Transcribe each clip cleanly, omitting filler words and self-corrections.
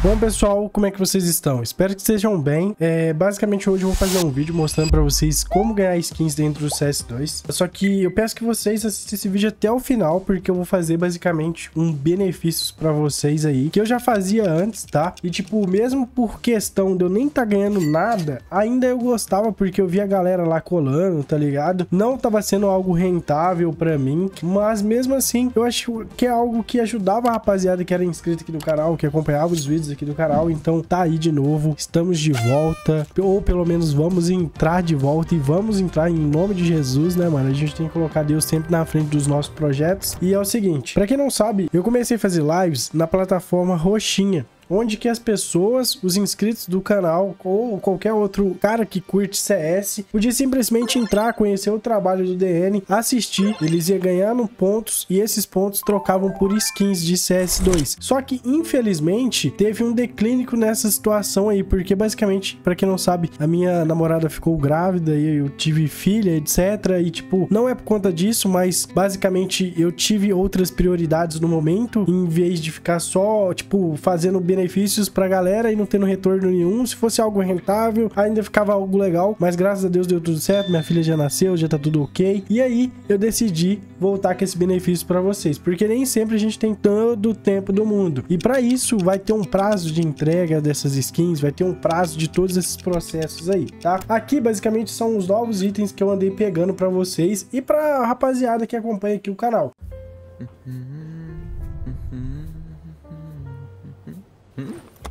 Bom pessoal, como é que vocês estão? Espero que estejam bem. Basicamente hoje eu vou fazer um vídeo mostrando pra vocês como ganhar skins dentro do CS2. Só que eu peço que vocês assistam esse vídeo até o final, porque eu vou fazer basicamente um benefício pra vocês aí, que eu já fazia antes, tá? E tipo, mesmo por questão de eu nem tá ganhando nada, ainda eu gostava, porque eu via a galera lá colando, tá ligado? Não tava sendo algo rentável pra mim, mas mesmo assim, eu acho que é algo que ajudava a rapaziada que era inscrita aqui no canal, que acompanhava os vídeos aqui do canal. Então tá aí de novo, estamos de volta, ou pelo menos vamos entrar de volta, e vamos entrar em nome de Jesus, né mano? A gente tem que colocar Deus sempre na frente dos nossos projetos. E é o seguinte, pra quem não sabe, eu comecei a fazer lives na plataforma Roxinha, onde que as pessoas, os inscritos do canal ou qualquer outro cara que curte CS, podia simplesmente entrar, conhecer o trabalho do DN, assistir, eles iam ganhando pontos e esses pontos trocavam por skins de CS2. Só que, infelizmente, teve um declínio nessa situação aí, porque basicamente, pra quem não sabe, a minha namorada ficou grávida e eu tive filha, etc. E tipo, não é por conta disso, mas basicamente eu tive outras prioridades no momento, em vez de ficar só, tipo, fazendo benefícios pra galera e não tendo retorno nenhum. Se fosse algo rentável, ainda ficava algo legal, mas graças a Deus deu tudo certo, minha filha já nasceu, já tá tudo ok. E aí, eu decidi voltar com esse benefício pra vocês, porque nem sempre a gente tem todo o tempo do mundo. E pra isso, vai ter um prazo de entrega dessas skins, vai ter um prazo de todos esses processos aí, tá? Aqui, basicamente, são os novos itens que eu andei pegando pra vocês e pra rapaziada que acompanha aqui o canal.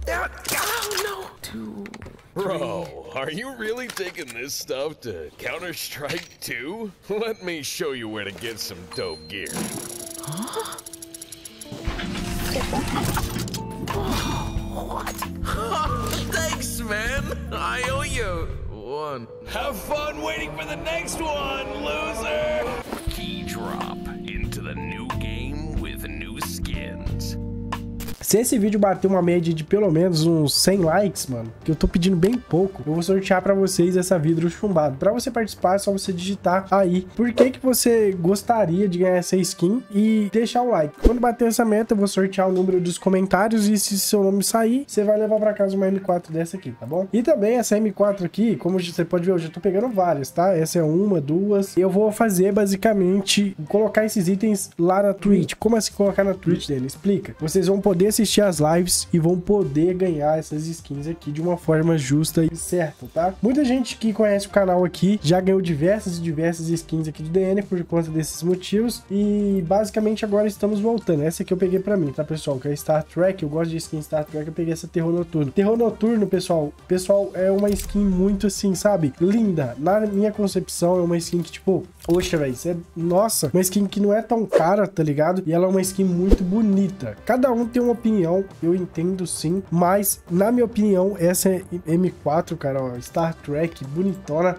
Oh, no. Bro, are you really taking this stuff to Counter-Strike 2? Let me show you where to get some dope gear. Huh? What? Thanks, man. I owe you one. Have fun waiting for the next one, loser. Keydrop into the new game with new skins. Se esse vídeo bater uma média de pelo menos uns 100 likes, mano, que eu tô pedindo bem pouco, eu vou sortear pra vocês essa vidro chumbado. Pra você participar, é só você digitar aí por que você gostaria de ganhar essa skin e deixar o like. Quando bater essa meta, eu vou sortear o número dos comentários e se seu nome sair, você vai levar pra casa uma M4 dessa aqui, tá bom? E também essa M4 aqui, como você pode ver, eu já tô pegando várias, tá? Essa é uma, duas. Eu vou fazer, basicamente, colocar esses itens lá na Twitch. Como assim colocar na Twitch dele? Explica. Vocês vão poder assistir as lives e vão poder ganhar essas skins aqui de uma forma justa e certa, tá? Muita gente que conhece o canal aqui já ganhou diversas e diversas skins aqui do DN por conta desses motivos e basicamente agora estamos voltando. Essa aqui eu peguei pra mim, tá pessoal? Que é Star Trek, eu gosto de skin Star Trek, eu peguei essa Terror Noturno. Terror Noturno, pessoal, é uma skin muito assim, sabe? Linda. Na minha concepção é uma skin que tipo, poxa, velho, isso é, nossa, uma skin que não é tão cara, tá ligado? E ela é uma skin muito bonita. Cada um tem uma opinião, eu entendo sim, mas na minha opinião, essa é M4, cara, ó, Star Trek, bonitona.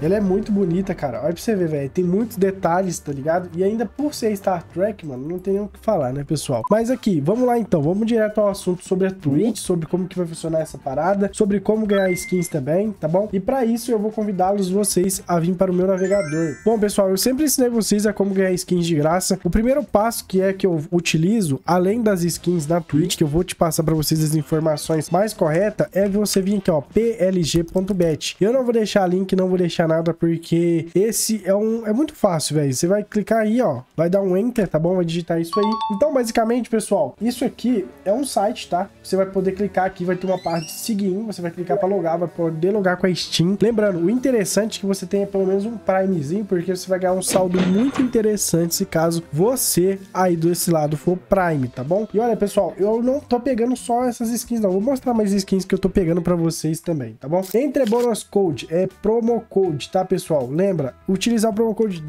Ela é muito bonita, cara. Olha pra você ver, velho. Tem muitos detalhes, tá ligado? E ainda por ser Star Trek, mano, não tem nem o que falar, né, pessoal? Mas aqui, vamos lá então. Vamos direto ao assunto sobre a Twitch, sobre como que vai funcionar essa parada, sobre como ganhar skins também, tá bom? E pra isso, eu vou convidá-los, vocês, a vir para o meu navegador. Bom, pessoal, eu sempre ensinei vocês a como ganhar skins de graça. O primeiro passo que eu utilizo, além das skins da Twitch, que eu vou te passar pra vocês as informações mais corretas, é você vir aqui, ó, plg.bet. Eu não vou deixar link, não vou deixar nada, porque esse é muito fácil, velho. Você vai clicar aí, ó, vai dar um enter, tá bom? Vai digitar isso aí. Então, basicamente, pessoal, isso aqui é um site, tá? Você vai poder clicar aqui, vai ter uma parte de seguir, você vai clicar pra logar, vai poder logar com a Steam. Lembrando, o interessante é que você tenha pelo menos um Primezinho, porque você vai ganhar um saldo muito interessante se caso você aí desse lado for Prime, tá bom? E olha, pessoal, eu não tô pegando só essas skins, não. Vou mostrar mais skins que eu tô pegando pra vocês também, tá bom? Entre bonus code, é promo code, tá pessoal? Lembra, utilizar o promo code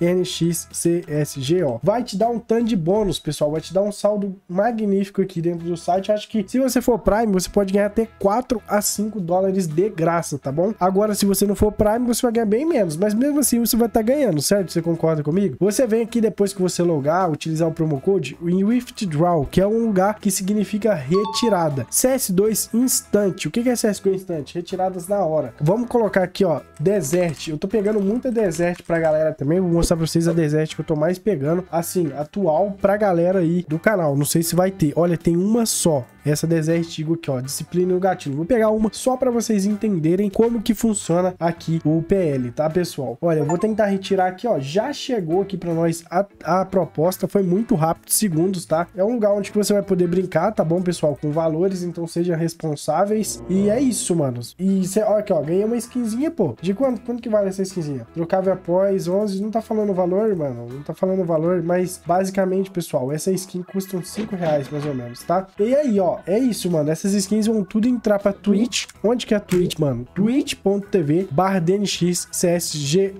DNXCSG, ó, vai te dar um tanto de bônus, pessoal, vai te dar um saldo magnífico aqui dentro do site. Acho que se você for Prime, você pode ganhar até 4 a 5 dólares de graça, tá bom? Agora, se você não for Prime, você vai ganhar bem menos, mas mesmo assim você vai estar ganhando, certo? Você concorda comigo? Você vem aqui depois que você logar, utilizar o promo code em Withdraw, que é um lugar que significa retirada. CS2 Instante. O que é CS2 Instante? Retiradas na hora. Vamos colocar aqui, ó, Desert. Eu tô pegando muita Desert pra galera também, vou mostrar mostrar pra vocês a Desert que eu tô mais pegando, assim, atual pra galera aí do canal. Não sei se vai ter. Olha, tem uma só. Essa Desert Eagle aqui, ó. Disciplina e o gatilho. Vou pegar uma só pra vocês entenderem como que funciona aqui o PL, tá, pessoal? Olha, eu vou tentar retirar aqui, ó. Já chegou aqui pra nós a proposta. Foi muito rápido, segundos, tá? É um lugar onde você vai poder brincar, tá bom, pessoal? Com valores, então sejam responsáveis. E é isso, manos. E cê, ó, aqui, ó. Ganhei uma skinzinha, pô. De quanto? Quanto que vale essa skinzinha? Trocava após 11. Não tá falando o valor, mano. Não tá falando o valor, mas basicamente, pessoal, essa skin custa uns R$5, mais ou menos, tá? E aí, ó. É isso, mano. Essas skins vão tudo entrar pra Twitch. Onde que é a Twitch, mano? twitch.tv/dnxcsg.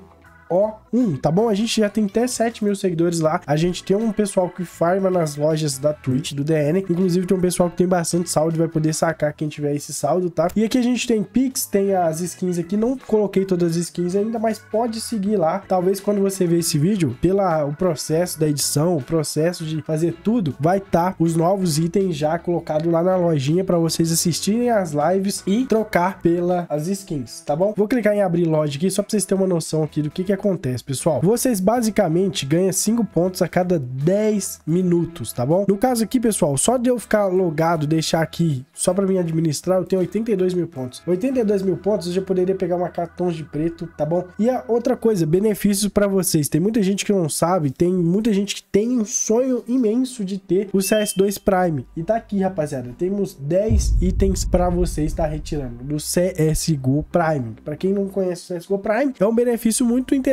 Tá bom? A gente já tem até 7 mil seguidores lá. A gente tem um pessoal que farma nas lojas da Twitch, do DN. Inclusive, tem um pessoal que tem bastante saldo, vai poder sacar quem tiver esse saldo, tá? E aqui a gente tem Pix, tem as skins aqui. Não coloquei todas as skins ainda, mas pode seguir lá. Talvez quando você ver esse vídeo, o processo da edição, o processo de fazer tudo, vai estar os novos itens já colocados lá na lojinha pra vocês assistirem as lives e trocar pelas skins, tá bom? Vou clicar em abrir loja aqui, só pra vocês terem uma noção aqui do que acontece, pessoal. Vocês basicamente ganham 5 pontos a cada 10 minutos, tá bom? No caso aqui, pessoal, só de eu ficar logado, deixar aqui só pra mim administrar, eu tenho 82 mil pontos. 82 mil pontos eu já poderia pegar uma cartão de preto, tá bom? E a outra coisa, benefícios pra vocês. Tem muita gente que não sabe, tem muita gente que tem um sonho imenso de ter o CS2 Prime. E tá aqui, rapaziada, temos 10 itens pra vocês estar retirando do CSGO Prime. Pra quem não conhece o CSGO Prime, é um benefício muito interessante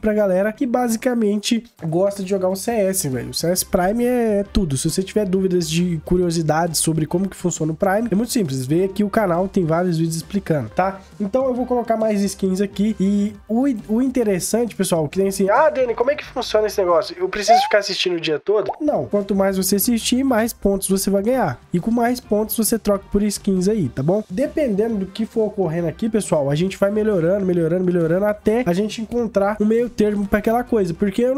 pra galera que basicamente gosta de jogar um CS, velho. O CS Prime é tudo. Se você tiver dúvidas de curiosidades sobre como que funciona o Prime, é muito simples. Vê aqui o canal, tem vários vídeos explicando, tá? Então eu vou colocar mais skins aqui. E o interessante, pessoal, que tem assim, ah, Dani, como é que funciona esse negócio? Eu preciso ficar assistindo o dia todo? Não. Quanto mais você assistir, mais pontos você vai ganhar. E com mais pontos você troca por skins aí, tá bom? Dependendo do que for ocorrendo aqui, pessoal, a gente vai melhorando, melhorando, melhorando, até a gente encontrar um meio termo para aquela coisa, porque eu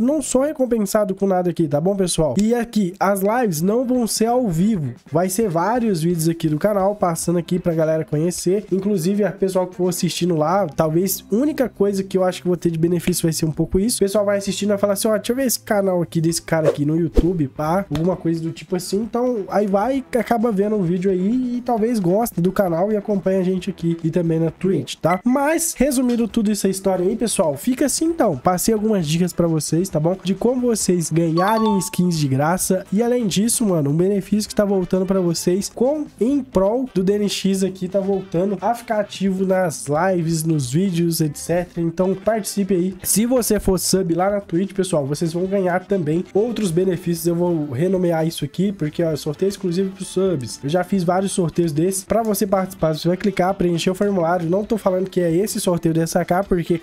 não sou recompensado com nada aqui, tá bom, pessoal? E aqui, as lives não vão ser ao vivo, vai ser vários vídeos aqui do canal, passando aqui pra galera conhecer, inclusive a pessoal que for assistindo lá, talvez única coisa que eu acho que vou ter de benefício vai ser um pouco isso, o pessoal vai assistindo e vai falar assim, ó, deixa eu ver esse canal aqui, desse cara aqui no YouTube, pá, alguma coisa do tipo assim, então aí vai e acaba vendo um vídeo aí e talvez goste do canal e acompanha a gente aqui e também na Twitch, tá? Mas, resumindo tudo essa história aí, pessoal, fica assim então. Passei algumas dicas pra vocês, tá bom? De como vocês ganharem skins de graça. E além disso, mano, um benefício que tá voltando pra vocês em prol do DNX aqui, tá voltando a ficar ativo nas lives, nos vídeos, etc. Então, participe aí. Se você for sub lá na Twitch, pessoal, vocês vão ganhar também outros benefícios. Eu vou renomear isso aqui, porque, ó, sorteio exclusivo pros subs. Eu já fiz vários sorteios desses. Pra você participar, você vai clicar, preencher o formulário. Não tô falando que é esse sorteio dessa cá, porque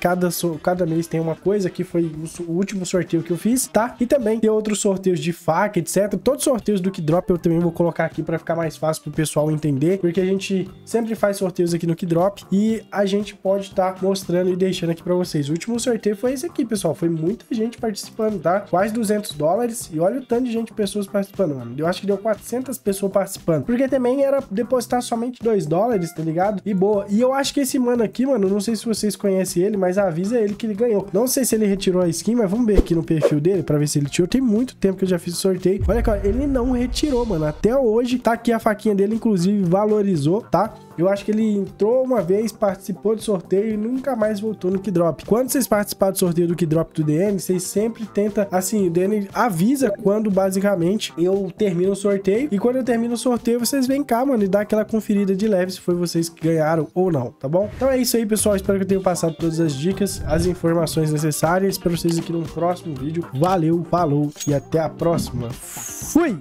cada mês tem uma coisa, que foi o último sorteio que eu fiz, tá? E também tem outros sorteios de faca, etc. Todos os sorteios do Keydrop eu também vou colocar aqui pra ficar mais fácil pro pessoal entender, porque a gente sempre faz sorteios aqui no Keydrop e a gente pode estar mostrando e deixando aqui pra vocês. O último sorteio foi esse aqui, pessoal. Foi muita gente participando, tá? Quase $200 e olha o tanto de pessoas participando, mano. Eu acho que deu 400 pessoas participando, porque também era depositar somente $2, tá ligado? E boa. E eu acho que esse mano aqui, mano, não sei se vocês conhecem ele, mas avisa ele que ele ganhou. Não sei se ele retirou a skin, mas vamos ver aqui no perfil dele pra ver se ele tirou. Tem muito tempo que eu já fiz o sorteio. Olha aqui, ó, ele não retirou, mano. Até hoje tá aqui a faquinha dele, inclusive valorizou, tá? Eu acho que ele entrou uma vez, participou do sorteio e nunca mais voltou no Keydrop. Quando vocês participarem do sorteio do Keydrop do DN, vocês sempre tentam, assim, o DN avisa quando, basicamente, eu termino o sorteio. E quando eu termino o sorteio, vocês vêm cá, mano, e dá aquela conferida de leve se foi vocês que ganharam ou não, tá bom? Então é isso aí, pessoal. Espero que eu tenha passado todas as dicas, as informações necessárias. Espero vocês aqui no próximo vídeo. Valeu, falou e até a próxima. Fui!